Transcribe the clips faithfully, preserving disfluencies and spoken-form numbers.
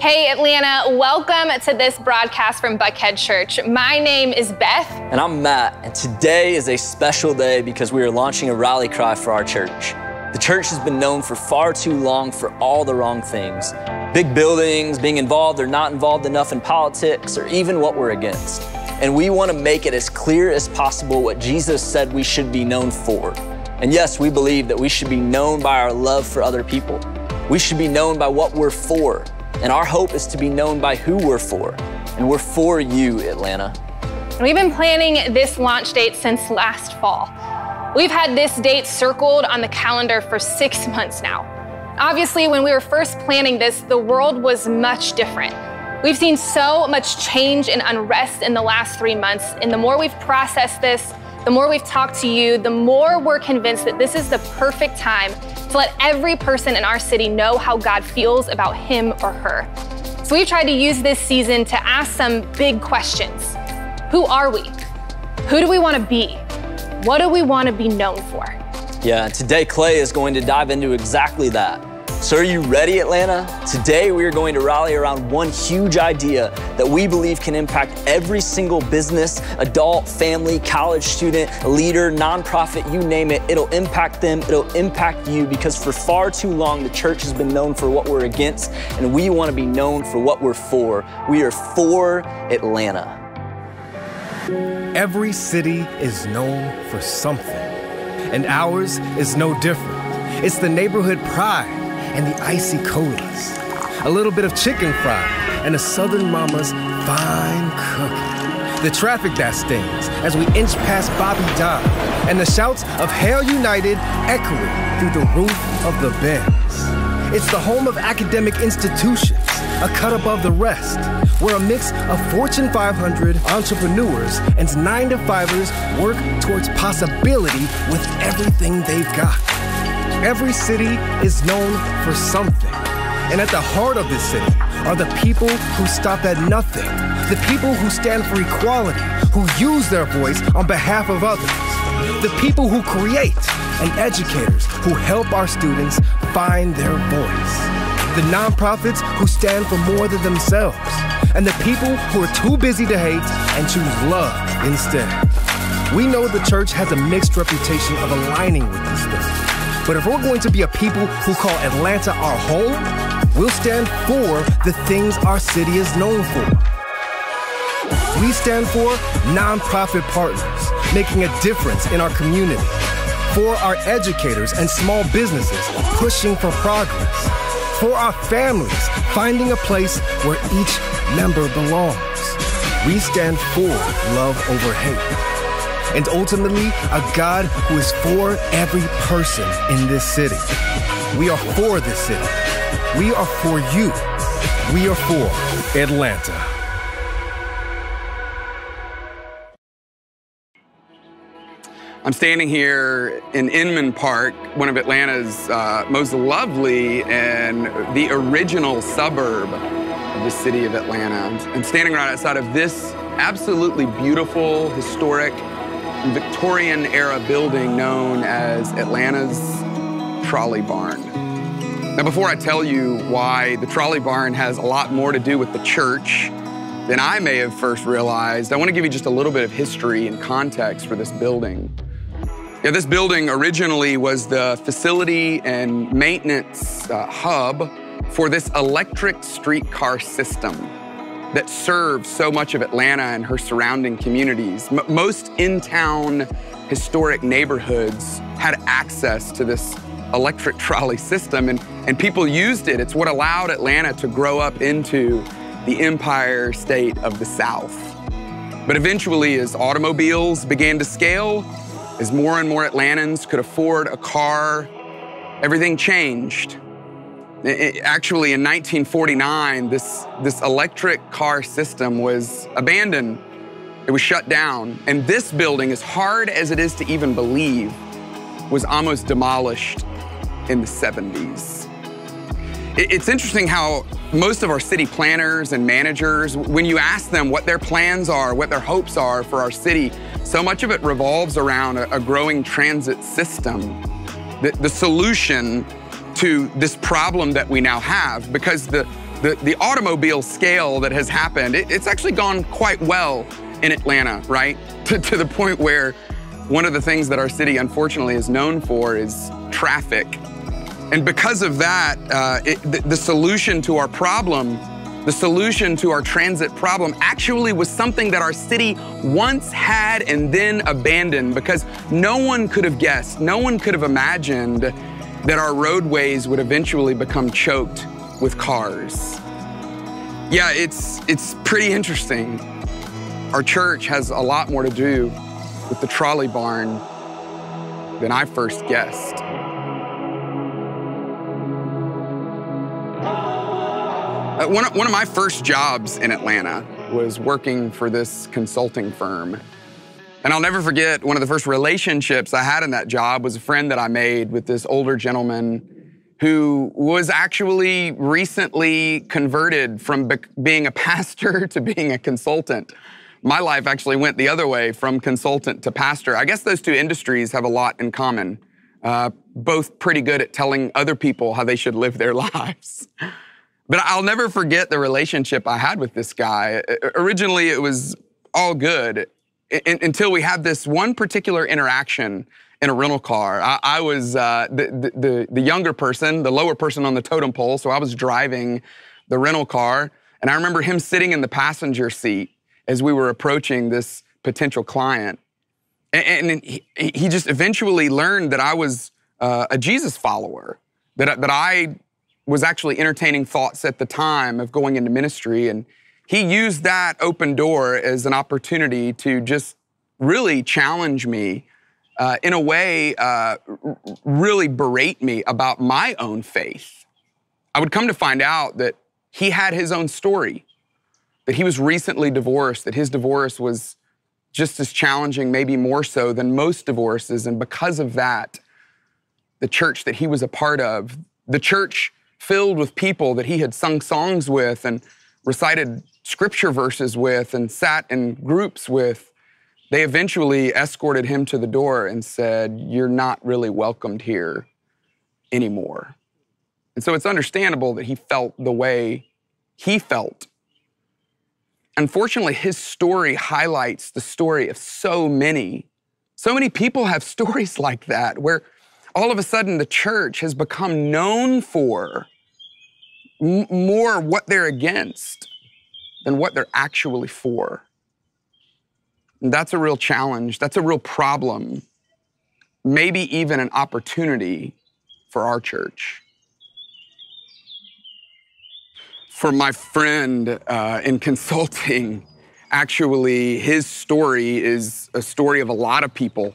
Hey Atlanta, welcome to this broadcast from Buckhead Church. My name is Beth. And I'm Matt, and today is a special day because we are launching a rally cry for our church. The church has been known for far too long for all the wrong things. Big buildings, being involved or not involved enough in politics, or even what we're against. And we want to make it as clear as possible what Jesus said we should be known for. And yes, we believe that we should be known by our love for other people. We should be known by what we're for. And our hope is to be known by who we're for. And we're for you, Atlanta. And we've been planning this launch date since last fall. We've had this date circled on the calendar for six months now. Obviously, when we were first planning this, the world was much different. We've seen so much change and unrest in the last three months. And the more we've processed this, the more we've talked to you, the more we're convinced that this is the perfect time to let every person in our city know how God feels about him or her. So we've tried to use this season to ask some big questions. Who are we? Who do we want to be? What do we want to be known for? Yeah, today Clay is going to dive into exactly that. So are you ready, Atlanta? Today we are going to rally around one huge idea that we believe can impact every single business, adult, family, college student, leader, nonprofit, you name it. It'll impact them, it'll impact you, because for far too long the church has been known for what we're against, and we want to be known for what we're for. We are for Atlanta. Every city is known for something, and ours is no different. It's the neighborhood pride and the icy colies, a little bit of chicken fry, and a Southern mama's fine cookie. The traffic that stings as we inch past Bobby Dodd, and the shouts of Hail United echoing through the roof of the Benz. It's the home of academic institutions, a cut above the rest, where a mix of Fortune five hundred entrepreneurs and nine to fivers work towards possibility with everything they've got. Every city is known for something. And at the heart of this city are the people who stop at nothing, the people who stand for equality, who use their voice on behalf of others, the people who create, and educators who help our students find their voice, the nonprofits who stand for more than themselves, and the people who are too busy to hate and choose love instead. We know the church has a mixed reputation of aligning with this thing. But if we're going to be a people who call Atlanta our home, we'll stand for the things our city is known for. We stand for nonprofit partners, making a difference in our community, for our educators and small businesses, pushing for progress, for our families, finding a place where each member belongs. We stand for love over hate, and ultimately a God who is for every person in this city. We are for this city. We are for you. We are for Atlanta. I'm standing here in Inman Park, one of Atlanta's uh, most lovely and the original suburb of the city of Atlanta. I'm standing right outside of this absolutely beautiful, historic, Victorian-era building known as Atlanta's Trolley Barn. Now, before I tell you why the Trolley Barn has a lot more to do with the church than I may have first realized, I want to give you just a little bit of history and context for this building. Yeah, this building originally was the facility and maintenance uh, hub for this electric streetcar system that serves so much of Atlanta and her surrounding communities. M- most in-town historic neighborhoods had access to this electric trolley system, and, and people used it. It's what allowed Atlanta to grow up into the Empire State of the South. But eventually, as automobiles began to scale, as more and more Atlantans could afford a car, everything changed. It, actually, in nineteen forty-nine, this, this electric car system was abandoned. It was shut down. And this building, as hard as it is to even believe, was almost demolished in the seventies. It, it's interesting how most of our city planners and managers, when you ask them what their plans are, what their hopes are for our city, so much of it revolves around a, a growing transit system. The, the solution to this problem that we now have, because the, the, the automobile scale that has happened, it, it's actually gone quite well in Atlanta, right? To, to the point where one of the things that our city, unfortunately, is known for is traffic. And because of that, uh, it, the, the solution to our problem, the solution to our transit problem actually was something that our city once had and then abandoned, because no one could have guessed, no one could have imagined that our roadways would eventually become choked with cars. Yeah, it's, it's pretty interesting. Our church has a lot more to do with the trolley barn than I first guessed. Uh, one, of, one of my first jobs in Atlanta was working for this consulting firm. And I'll never forget, one of the first relationships I had in that job was a friend that I made with this older gentleman who was actually recently converted from be- being a pastor to being a consultant. My life actually went the other way, from consultant to pastor. I guess those two industries have a lot in common. Uh, both pretty good at telling other people how they should live their lives. But I'll never forget the relationship I had with this guy. Originally, it was all good, until we had this one particular interaction in a rental car. I, I was uh, the, the, the younger person, the lower person on the totem pole, so I was driving the rental car. And I remember him sitting in the passenger seat as we were approaching this potential client. And, and he, he just eventually learned that I was uh, a Jesus follower, that, that I was actually entertaining thoughts at the time of going into ministry. And he used that open door as an opportunity to just really challenge me, uh, in a way, uh, really berate me about my own faith. I would come to find out that he had his own story, that he was recently divorced, that his divorce was just as challenging, maybe more so than most divorces. And because of that, the church that he was a part of, the church filled with people that he had sung songs with and recited scripture verses with and sat in groups with, they eventually escorted him to the door and said, "You're not really welcomed here anymore." And so it's understandable that he felt the way he felt. Unfortunately, his story highlights the story of so many. So many people have stories like that, where all of a sudden the church has become known for more what they're against than what they're actually for. And that's a real challenge. That's a real problem. Maybe even an opportunity for our church. For my friend uh, in consulting, actually his story is a story of a lot of people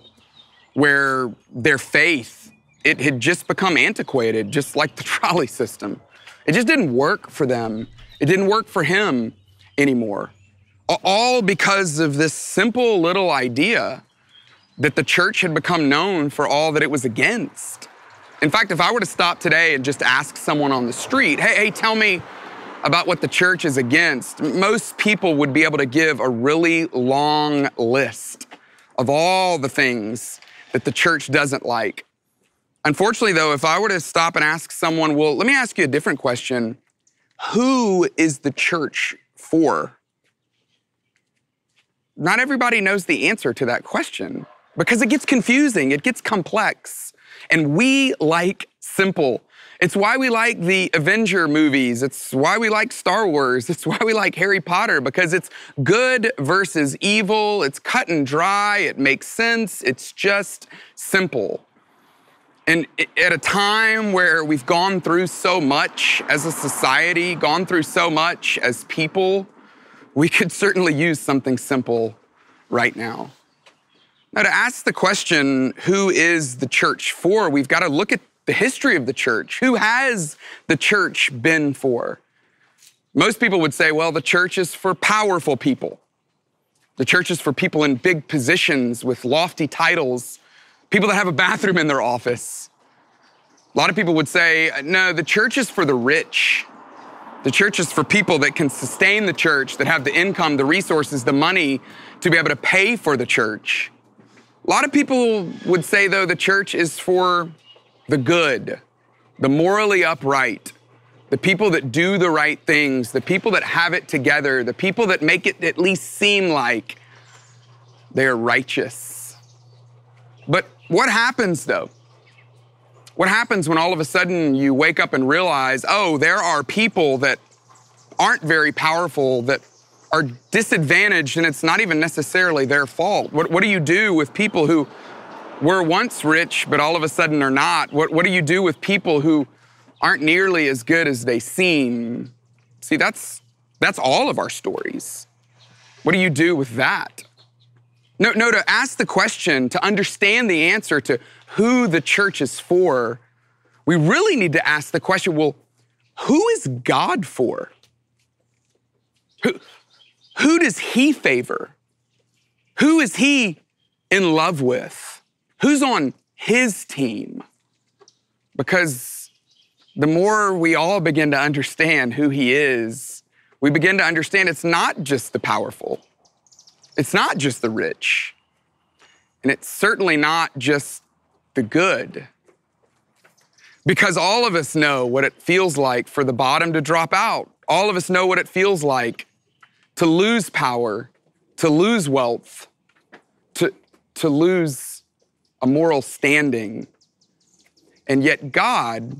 where their faith, it had just become antiquated, just like the trolley system. It just didn't work for them. It didn't work for him anymore. All because of this simple little idea that the church had become known for all that it was against. In fact, if I were to stop today and just ask someone on the street, hey, hey, tell me about what the church is against, most people would be able to give a really long list of all the things that the church doesn't like. Unfortunately, though, if I were to stop and ask someone, well, let me ask you a different question. Who is the church for? Not everybody knows the answer to that question, because it gets confusing, it gets complex, and we like simple. It's why we like the Avenger movies. It's why we like Star Wars. It's why we like Harry Potter, because it's good versus evil. It's cut and dry. It makes sense. It's just simple. And at a time where we've gone through so much as a society, gone through so much as people, we could certainly use something simple right now. Now, to ask the question, who is the church for, we've got to look at the history of the church. Who has the church been for? Most people would say, well, the church is for powerful people. The church is for people in big positions with lofty titles, people that have a bathroom in their office. A lot of people would say, no, the church is for the rich. The church is for people that can sustain the church, that have the income, the resources, the money to be able to pay for the church. A lot of people would say, though, the church is for the good, the morally upright, the people that do the right things, the people that have it together, the people that make it at least seem like they are righteous. But what happens, though? What happens when all of a sudden you wake up and realize, oh, there are people that aren't very powerful, that are disadvantaged, and it's not even necessarily their fault? What, what do you do with people who were once rich, but all of a sudden are not? What, what do you do with people who aren't nearly as good as they seem? See, that's, that's all of our stories. What do you do with that? No, no, to ask the question, to understand the answer to who the church is for, we really need to ask the question, well, who is God for? Who, Who does he favor? Who is he in love with? Who's on his team? Because the more we all begin to understand who he is, we begin to understand it's not just the powerful. It's not just the rich. And it's certainly not just the good. Because all of us know what it feels like for the bottom to drop out. All of us know what it feels like to lose power, to lose wealth, to, to lose a moral standing. And yet God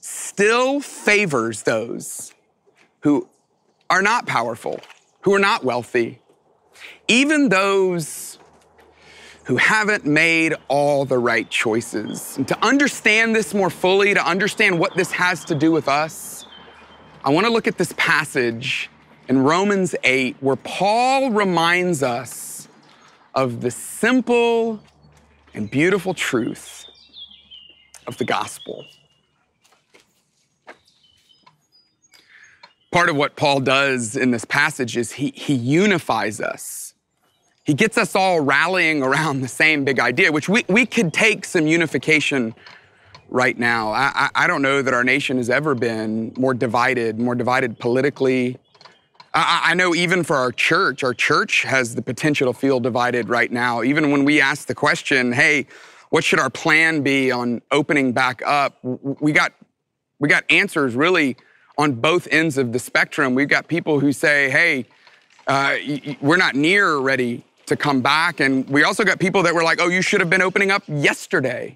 still favors those who are not powerful, who are not wealthy, even those who haven't made all the right choices. And to understand this more fully, to understand what this has to do with us, I want to look at this passage in Romans eight, where Paul reminds us of the simple and beautiful truth of the gospel. Part of what Paul does in this passage is he, he unifies us. He gets us all rallying around the same big idea, which we, we could take some unification right now. I, I, I don't know that our nation has ever been more divided, more divided politically. I know even for our church, our church has the potential to feel divided right now. Even when we ask the question, hey, what should our plan be on opening back up? We got, we got answers really on both ends of the spectrum. We've got people who say, hey, uh, we're not near ready to come back. And we also got people that were like, oh, you should have been opening up yesterday.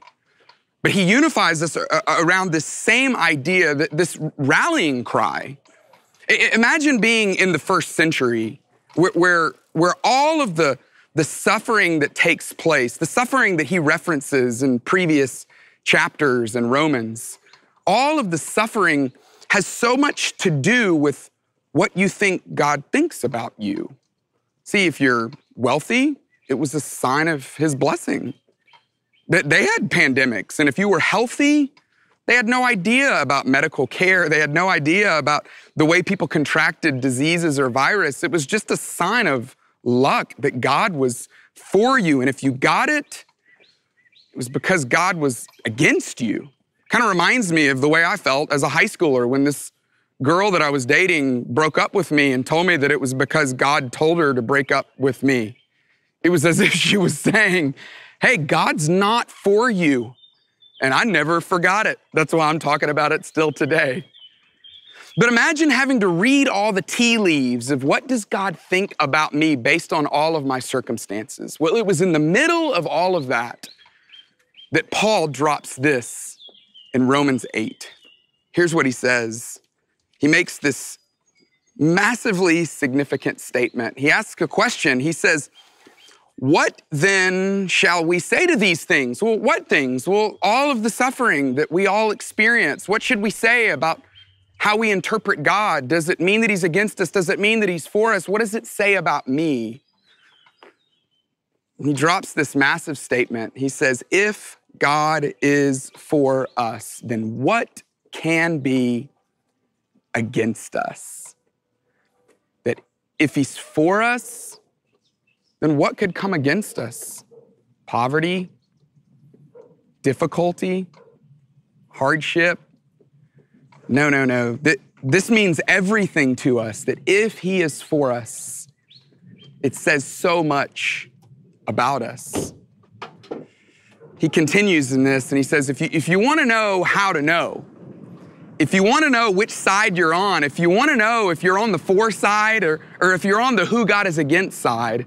But he unifies us around this same idea, this rallying cry. Imagine being in the first century where, where, where all of the, the suffering that takes place, the suffering that he references in previous chapters in Romans, all of the suffering has so much to do with what you think God thinks about you. See, if you're wealthy, it was a sign of his blessing. They had pandemics, and if you were healthy, they had no idea about medical care. They had no idea about the way people contracted diseases or virus. It was just a sign of luck that God was for you. And if you got it, it was because God was against you. Kind of reminds me of the way I felt as a high schooler when this girl that I was dating broke up with me and told me that it was because God told her to break up with me. It was as if she was saying, hey, God's not for you. And I never forgot it. That's why I'm talking about it still today. But imagine having to read all the tea leaves of what does God think about me based on all of my circumstances. Well, it was in the middle of all of that that Paul drops this in Romans eight. Here's what he says. He makes this massively significant statement. He asks a question. He says, what then shall we say to these things? Well, what things? Well, all of the suffering that we all experience. What should we say about how we interpret God? Does it mean that he's against us? Does it mean that he's for us? What does it say about me? He drops this massive statement. He says, if God is for us, then what can be against us? That if he's for us, then what could come against us? Poverty, difficulty, hardship. No, no, no. This means everything to us, that if he is for us, it says so much about us. He continues in this and he says, if you, if you want to know how to know, if you want to know which side you're on, if you want to know if you're on the for side or, or if you're on the who God is against side,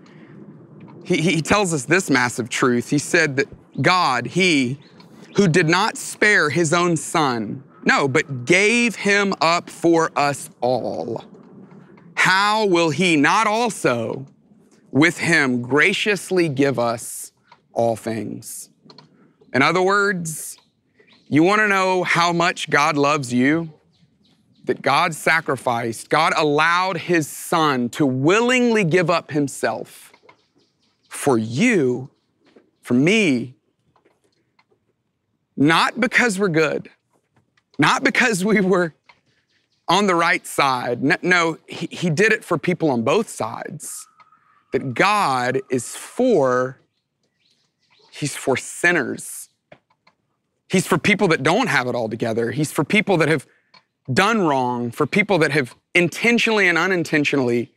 He, he tells us this massive truth. He said that God, he who did not spare his own son, no, but gave him up for us all, how will he not also with him graciously give us all things? In other words, you want to know how much God loves you? That God sacrificed, God allowed his son to willingly give up himself for you, for me, not because we're good, not because we were on the right side. No, no he, he did it for people on both sides. That God is for, he's for sinners. He's for people that don't have it all together. He's for people that have done wrong, for people that have intentionally and unintentionally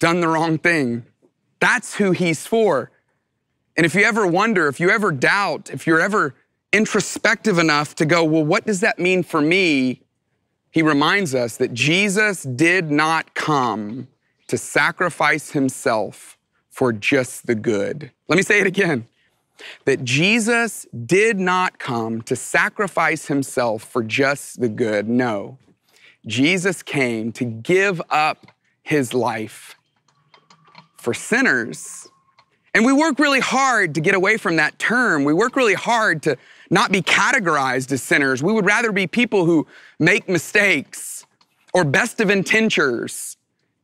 done the wrong thing. That's who he's for. And if you ever wonder, if you ever doubt, if you're ever introspective enough to go, well, what does that mean for me? He reminds us that Jesus did not come to sacrifice himself for just the good. Let me say it again, that Jesus did not come to sacrifice himself for just the good. No, Jesus came to give up his life for sinners. And we work really hard to get away from that term. We work really hard to not be categorized as sinners. We would rather be people who make mistakes or best of intentioners,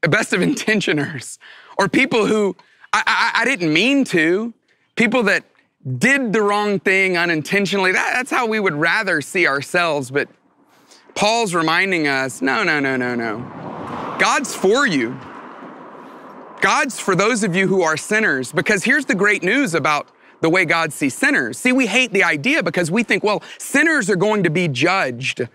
best of intentioners, or people who, I, I, I didn't mean to, people that did the wrong thing unintentionally. That, that's how we would rather see ourselves. But Paul's reminding us, no, no, no, no, no. God's for you. God's for those of you who are sinners, because here's the great news about the way God sees sinners. See, we hate the idea because we think, well, sinners are going to be judged.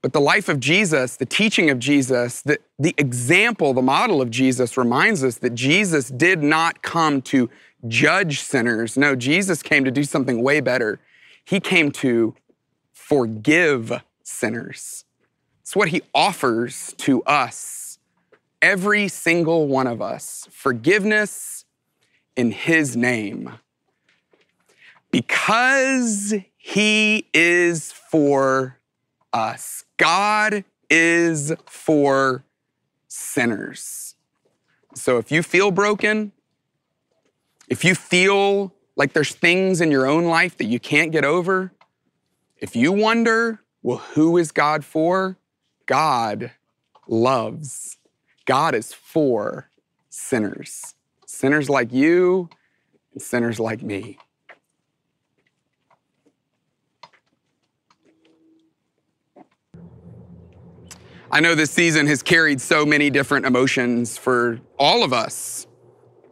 But the life of Jesus, the teaching of Jesus, the, the example, the model of Jesus reminds us that Jesus did not come to judge sinners. No, Jesus came to do something way better. He came to forgive sinners. It's what he offers to us. Every single one of us, forgiveness in his name. Because he is for us. God is for sinners. So if you feel broken, if you feel like there's things in your own life that you can't get over, if you wonder, well, who is God for? God loves. God is for sinners, sinners like you and sinners like me. I know this season has carried so many different emotions for all of us,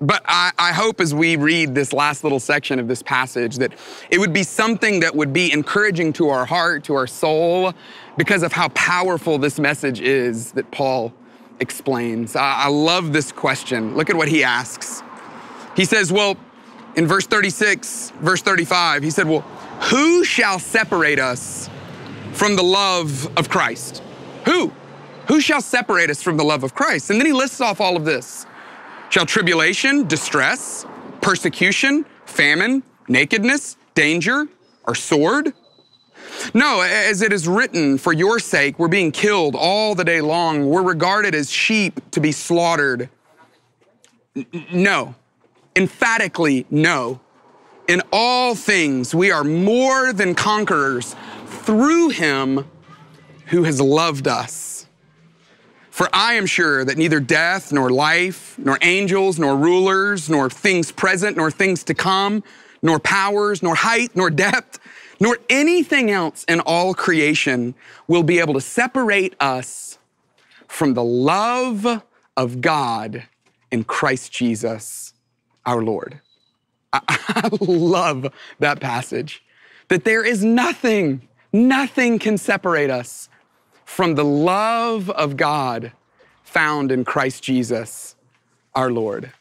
but I, I hope as we read this last little section of this passage that it would be something that would be encouraging to our heart, to our soul, because of how powerful this message is that Paul explains. I love this question. Look at what he asks. He says, well, in verse thirty-six, verse thirty-five, he said, well, who shall separate us from the love of Christ? Who? Who shall separate us from the love of Christ? And then he lists off all of this. Shall tribulation, distress, persecution, famine, nakedness, danger, or sword? No, as it is written, for your sake, we're being killed all the day long. We're regarded as sheep to be slaughtered. No, emphatically no. In all things, we are more than conquerors through him who has loved us. For I am sure that neither death, nor life, nor angels, nor rulers, nor things present, nor things to come, nor powers, nor height, nor depth, nor anything else in all creation will be able to separate us from the love of God in Christ Jesus, our Lord. I, I love that passage, that there is nothing, nothing can separate us from the love of God found in Christ Jesus, our Lord.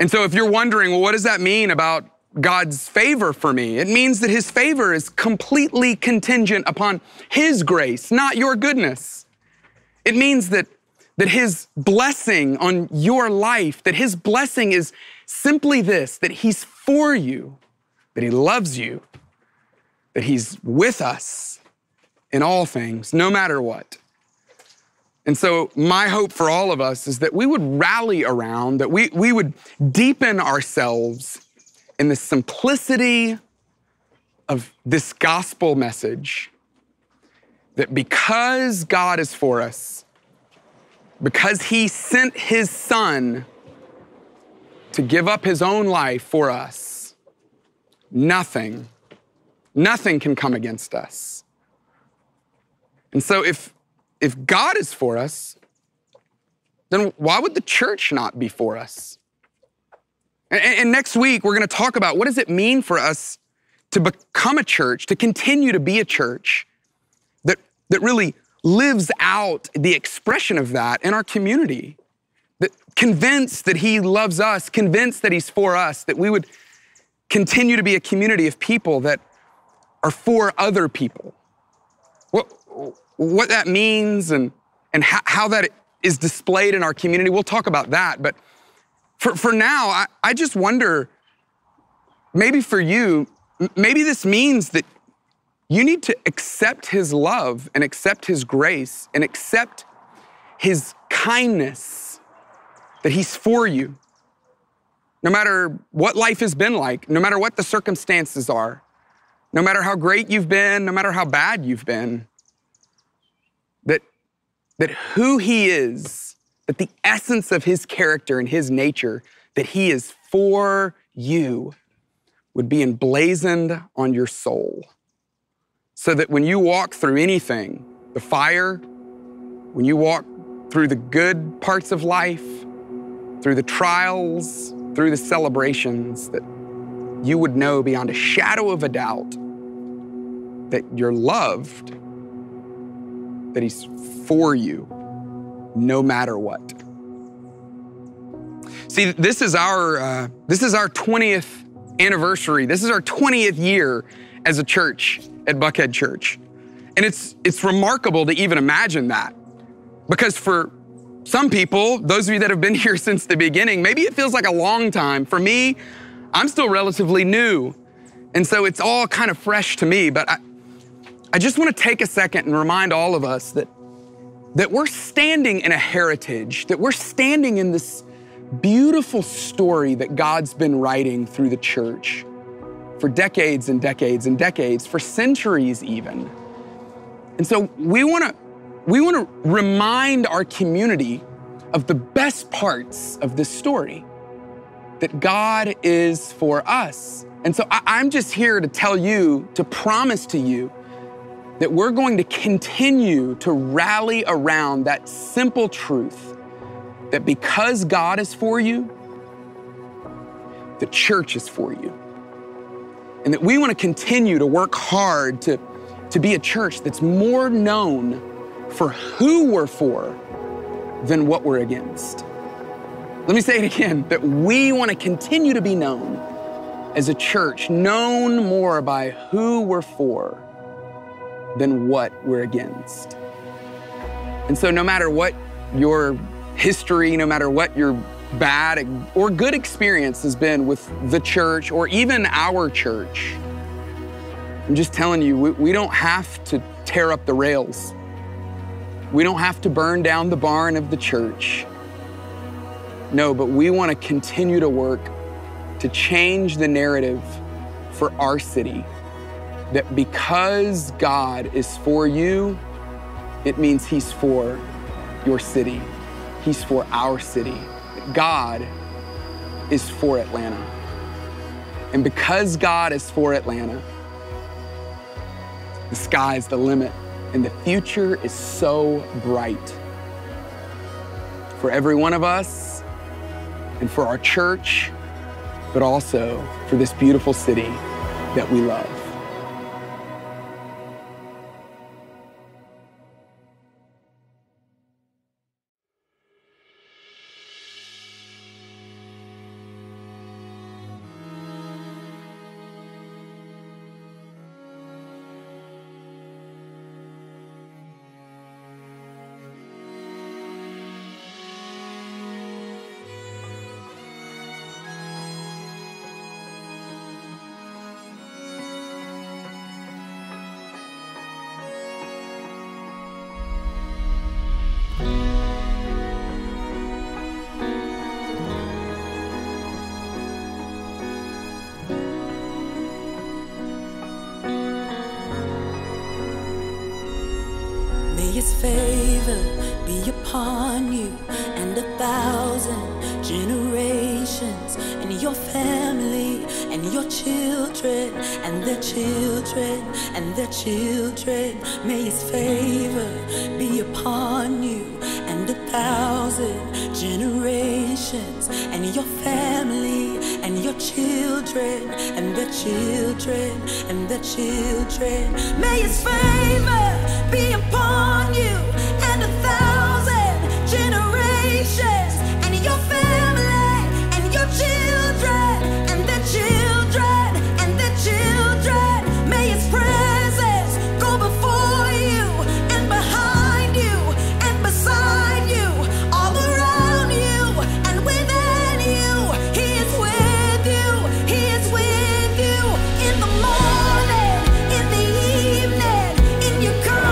And so if you're wondering, well, what does that mean about God's favor for me? It means that his favor is completely contingent upon his grace, not your goodness. It means that, that his blessing on your life, that his blessing is simply this, that he's for you, that he loves you, that he's with us in all things, no matter what. And so my hope for all of us is that we would rally around, that we, we would deepen ourselves in the simplicity of this gospel message, that because God is for us, because he sent his son to give up his own life for us, nothing, nothing can come against us. And so if, if God is for us, then why would the church not be for us? And next week, we're gonna talk about what does it mean for us to become a church, to continue to be a church that, that really lives out the expression of that in our community, that convinced that he loves us, convinced that he's for us, that we would continue to be a community of people that are for other people. What, what that means and, and how, how that is displayed in our community, we'll talk about that, but For, for now, I, I just wonder, maybe for you, maybe this means that you need to accept his love and accept his grace and accept his kindness, that he's for you. No matter what life has been like, no matter what the circumstances are, no matter how great you've been, no matter how bad you've been, that, that who he is, that the essence of his character and his nature, that he is for you, would be emblazoned on your soul. So that when you walk through anything, the fire, when you walk through the good parts of life, through the trials, through the celebrations, that you would know beyond a shadow of a doubt that you're loved, that he's for you, no matter what. See, this is our uh, this is our twentieth anniversary. This is our twentieth year as a church at Buckhead Church, and it's it's remarkable to even imagine that, because for some people, those of you that have been here since the beginning, maybe it feels like a long time. For me, I'm still relatively new, and so it's all kind of fresh to me. But I I just want to take a second and remind all of us that. that we're standing in a heritage, that we're standing in this beautiful story that God's been writing through the church for decades and decades and decades, for centuries even. And so we wanna, we wanna remind our community of the best parts of this story, that God is for us. And so I, I'm just here to tell you, to promise to you, that we're going to continue to rally around that simple truth that because God is for you, the church is for you. And that we want to continue to work hard to, to be a church that's more known for who we're for than what we're against. Let me say it again, that we want to continue to be known as a church, known more by who we're for than what we're against. And so no matter what your history, no matter what your bad or good experience has been with the church or even our church, I'm just telling you, we, we don't have to tear up the rails. We don't have to burn down the barn of the church. No, but we want to continue to work to change the narrative for our city, that because God is for you, it means he's for your city. He's for our city. God is for Atlanta. And because God is for Atlanta, the sky's the limit, and the future is so bright for every one of us and for our church, but also for this beautiful city that we love. His favor be upon you and a thousand generations and your family and your children and their children and their children. May his favor be upon you and a thousand generations and your family and your children and their children and their children. May his favor be upon you and a thousand generations and your family and your children and their children and their children. May his presence go before you and behind you and beside you, all around you and within you. He is with you, he is with you in the morning, in the evening, in your car.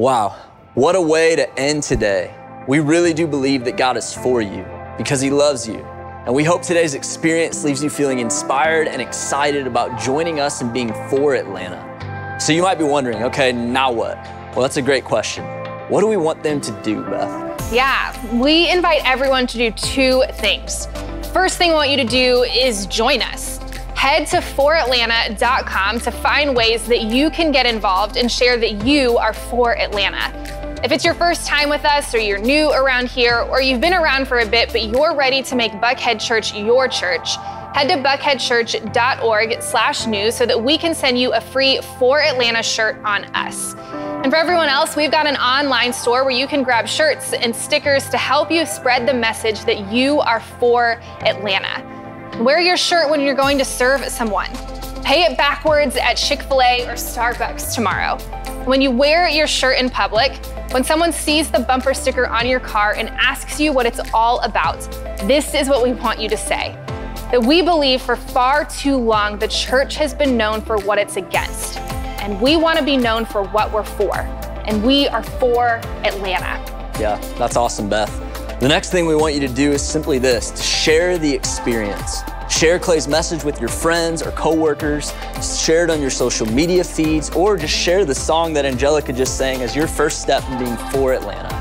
Wow, what a way to end today. We really do believe that God is for you because he loves you. And we hope today's experience leaves you feeling inspired and excited about joining us and being for Atlanta. So you might be wondering, okay, now what? Well, that's a great question. What do we want them to do, Beth? Yeah, we invite everyone to do two things. First thing we want you to do is join us. Head to for Atlanta dot com to find ways that you can get involved and share that you are for Atlanta. If it's your first time with us or you're new around here or you've been around for a bit but you're ready to make Buckhead Church your church, head to buckhead church dot org slash new so that we can send you a free For Atlanta shirt on us. And for everyone else, we've got an online store where you can grab shirts and stickers to help you spread the message that you are for Atlanta. Wear your shirt when you're going to serve someone. Pay it backwards at Chick-fil-A or Starbucks tomorrow. When you wear your shirt in public, when someone sees the bumper sticker on your car and asks you what it's all about, this is what we want you to say. That we believe for far too long, the church has been known for what it's against. And we want to be known for what we're for. And we are for Atlanta. Yeah, that's awesome, Beth. The next thing we want you to do is simply this, to share the experience. Share Clay's message with your friends or coworkers, share it on your social media feeds, or just share the song that Angelica just sang as your first step in being for Atlanta.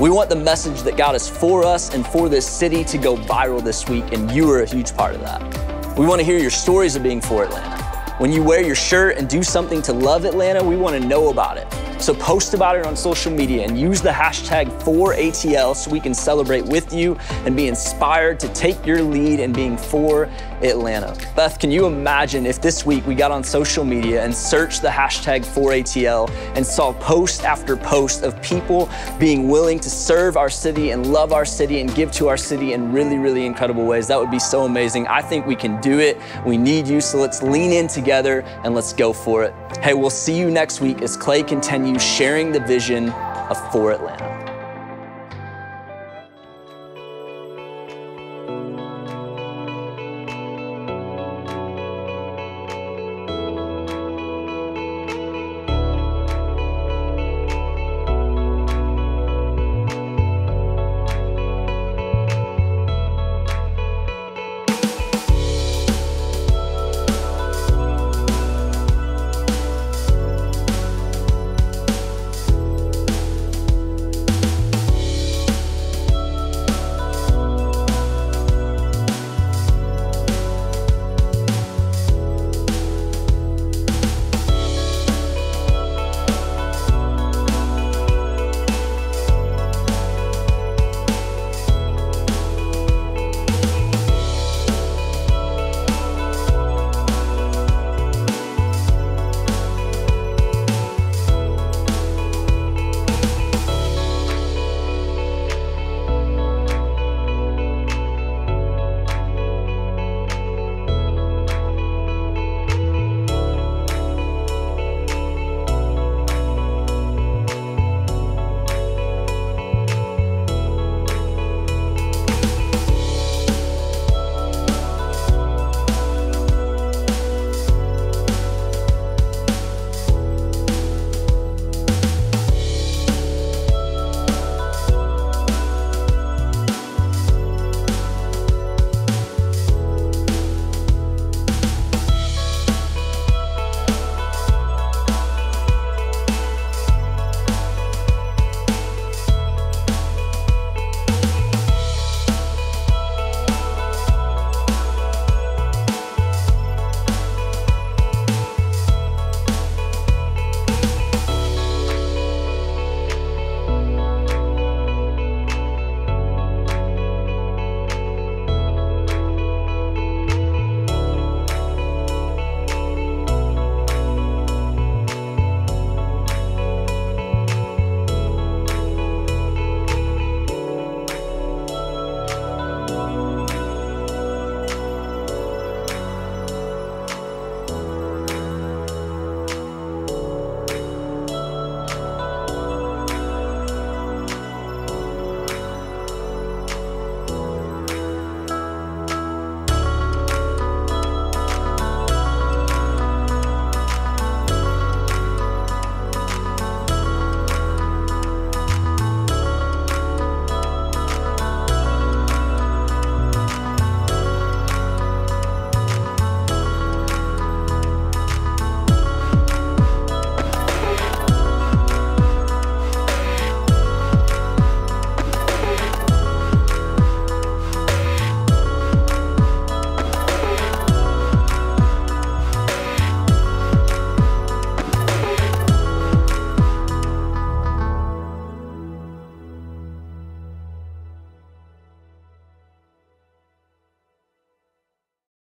We want the message that God is for us and for this city to go viral this week, and you are a huge part of that. We want to hear your stories of being for Atlanta. When you wear your shirt and do something to love Atlanta, we want to know about it. So post about it on social media and use the hashtag For A T L so we can celebrate with you and be inspired to take your lead in being for Atlanta. Beth, can you imagine if this week we got on social media and searched the hashtag For A T L and saw post after post of people being willing to serve our city and love our city and give to our city in really, really incredible ways? That would be so amazing. I think we can do it. We need you, so let's lean in together and let's go for it. Hey, we'll see you next week as Clay continues you sharing the vision of For Atlanta.